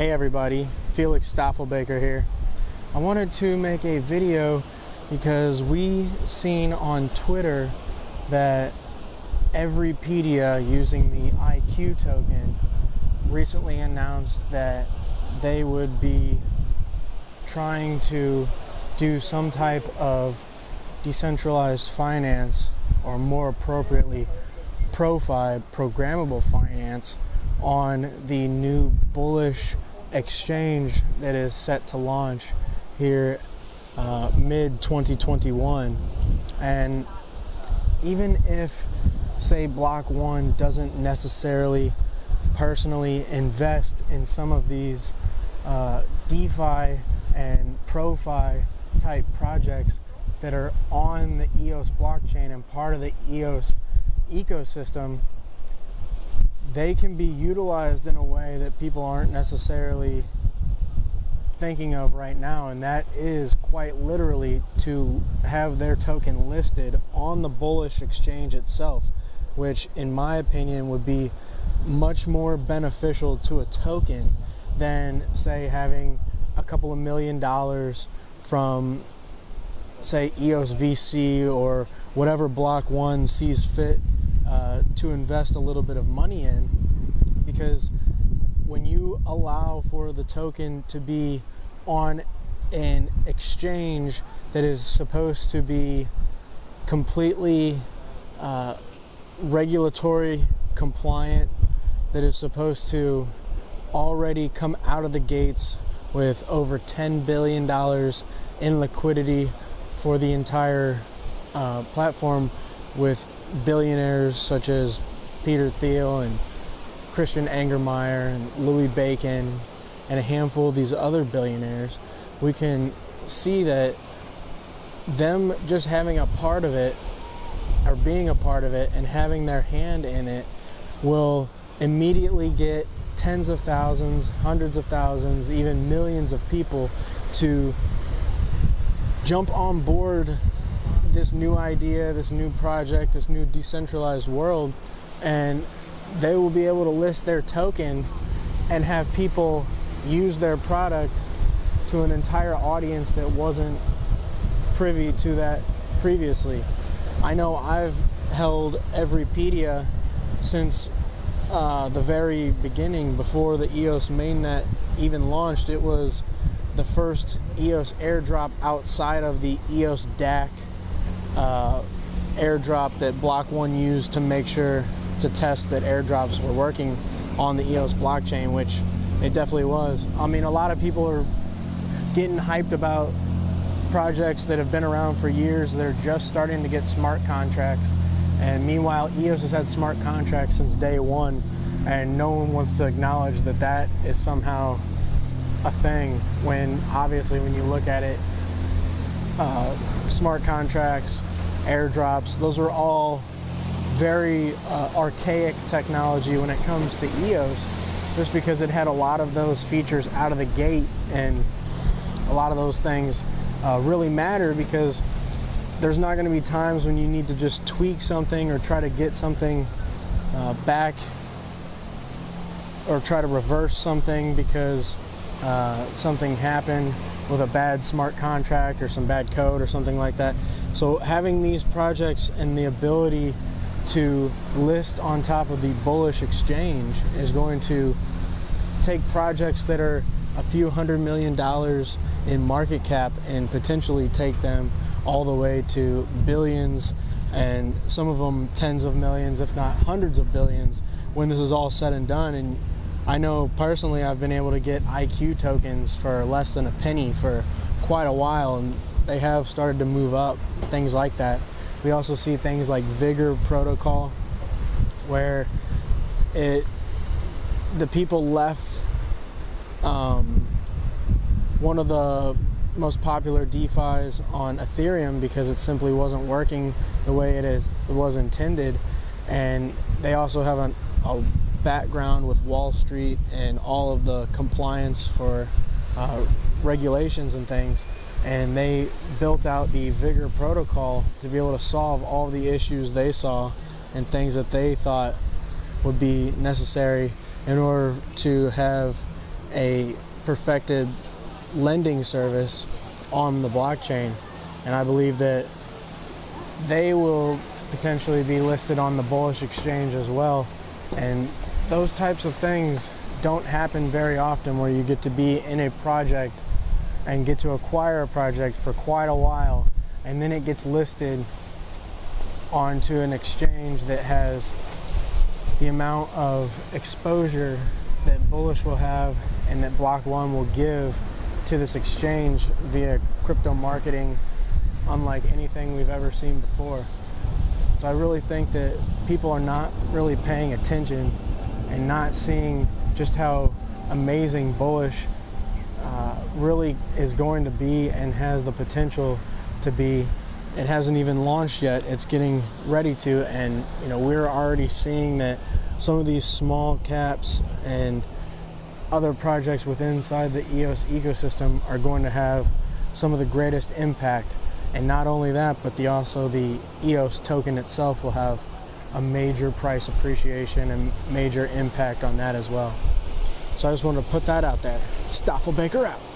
Hey everybody, Felix Staffelbaker here. I wanted to make a video because we seen on Twitter that Everipedia, using the IQ token, recently announced that they would be trying to do some type of decentralized finance, or more appropriately, ProFi, programmable finance, on the new Bullish Exchange that is set to launch here mid-2021. And even if, say, Block One doesn't necessarily personally invest in some of these DeFi and ProFi type projects that are on the EOS blockchain and part of the EOS ecosystem, they can be utilized in a way that people aren't necessarily thinking of right now, and that is quite literally to have their token listed on the Bullish Exchange itself, which in my opinion would be much more beneficial to a token than, say, having a couple of $1 million from, say, EOS VC or whatever Block One sees fit to invest a little bit of money in. Because when you allow for the token to be on an exchange that is supposed to be completely regulatory compliant, that is supposed to already come out of the gates with over $10 billion in liquidity for the entire platform, with billionaires such as Peter Thiel and Christian Angermeyer and Louis Bacon and a handful of these other billionaires, we can see that them just having a part of it, or being a part of it and having their hand in it, will immediately get tens of thousands, hundreds of thousands, even millions of people to jump on board this new idea, this new project, this new decentralized world, and they will be able to list their token and have people use their product to an entire audience that wasn't privy to that previously. I know I've held Everipedia since the very beginning, before the EOS mainnet even launched. It was the first EOS airdrop outside of the EOS DAC airdrop that Block One used to make sure to test that airdrops were working on the EOS blockchain, which it definitely was. I mean, a lot of people are getting hyped about projects that have been around for years that are just starting to get smart contracts, and meanwhile EOS has had smart contracts since day one, and no one wants to acknowledge that that is somehow a thing, when obviously when you look at it, smart contracts, airdrops, those are all very archaic technology when it comes to EOS, just because it had a lot of those features out of the gate. And a lot of those things really matter, because there's not going to be times when you need to just tweak something or try to get something back, or try to reverse something because something happened with a bad smart contract or some bad code or something like that. So having these projects and the ability to list on top of the Bullish Exchange is going to take projects that are a few $100 million in market cap and potentially take them all the way to billions, and some of them tens of millions, if not hundreds of billions, when this is all said and done. And I know personally I've been able to get IQ tokens for less than a penny for quite a while, and they have started to move up, things like that. We also see things like Vigor Protocol, where the people left one of the most popular DeFis on Ethereum because it simply wasn't working the way it was intended. And they also have a background with Wall Street and all of the compliance for regulations and things, and they built out the Vigor Protocol to be able to solve all the issues they saw and things that they thought would be necessary in order to have a perfected lending service on the blockchain. And I believe that they will potentially be listed on the Bullish Exchange as well. And those types of things don't happen very often, where you get to be in a project and get to acquire a project for quite a while, and then it gets listed onto an exchange that has the amount of exposure that Bullish will have and that Block One will give to this exchange via crypto marketing, unlike anything we've ever seen before. So I really think that people are not really paying attention and not seeing just how amazing Bullish really is going to be and has the potential to be. It hasn't even launched yet. It's getting ready to, and you know, we're already seeing that some of these small caps and other projects within inside the EOS ecosystem are going to have some of the greatest impact. And not only that, but also the EOS token itself will have a major price appreciation and major impact on that as well. So I just wanted to put that out there. Staffelbaker out.